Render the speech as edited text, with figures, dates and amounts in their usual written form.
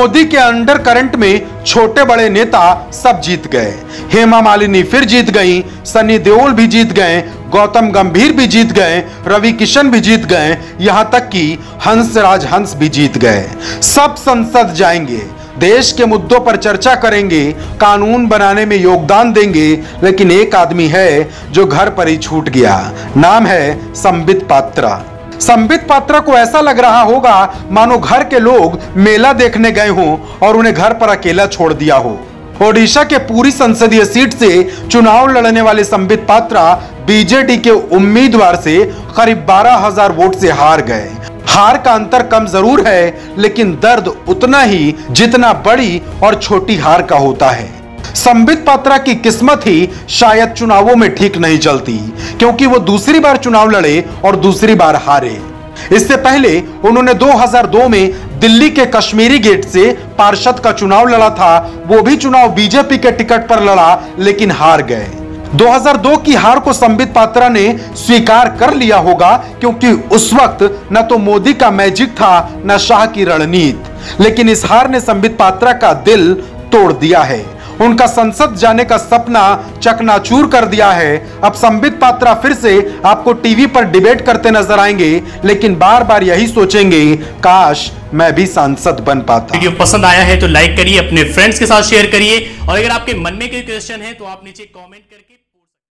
मोदी के under current में छोटे बड़े नेता सब जीत गए। हेमा मालिनी फिर जीत गई, सनी देओल भी जीत गए, गौतम गंभीर भी जीत गए, रवि किशन भी जीत गए, यहां तक कि हंस राज हंस भी जीत गए। सब संसद जाएंगे, देश के मुद्दों पर चर्चा करेंगे, कानून बनाने में योगदान देंगे, लेकिन एक आदमी है जो घर पर ही छूट गया। नाम है संबित पात्रा। संबित पात्रा को ऐसा लग रहा होगा मानो घर के लोग मेला देखने गए हों और उन्हें घर पर अकेला छोड़ दिया हो। ओडिशा के पुरी संसदीय सीट से चुनाव लड़ने वाले संबित पात्रा बीजेडी के उम्मीदवार से करीब 12,000 वोट से हार गए। हार का अंतर कम जरूर है, लेकिन दर्द उतना ही जितना बड़ी और छोटी हार का होता है। संबित पात्रा की किस्मत ही शायद चुनावों में ठीक नहीं चलती, क्योंकि वो दूसरी बार चुनाव लड़े और दूसरी बार हारे। इससे पहले उन्होंने 2002 में दिल्ली के कश्मीरी गेट से पार्षद का चुनाव लड़ा था। वो भी चुनाव बीजेपी के टिकट पर लड़ा, लेकिन हार गए। 2002 की हार को संबित पात्रा ने स्वीकार कर लिया होगा, क्योंकि उस वक्त न तो मोदी का मैजिक था न शाह की रणनीति। लेकिन इस हार ने संबित पात्रा का दिल तोड़ दिया है, उनका संसद जाने का सपना चकनाचूर कर दिया है। अब संबित पात्रा फिर से आपको टीवी पर डिबेट करते नजर आएंगे, लेकिन बार बार यही सोचेंगे, काश मैं भी सांसद बन पाता। वीडियो पसंद आया है तो लाइक करिए, अपने फ्रेंड्स के साथ शेयर करिए, और अगर आपके मन में कोई क्वेश्चन है तो आप नीचे कमेंट करके